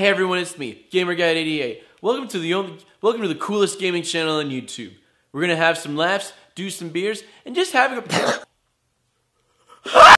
Hey everyone, it's me, GAMERGOD88. Welcome to the coolest gaming channel on YouTube. We're gonna have some laughs, do some beers, and just have a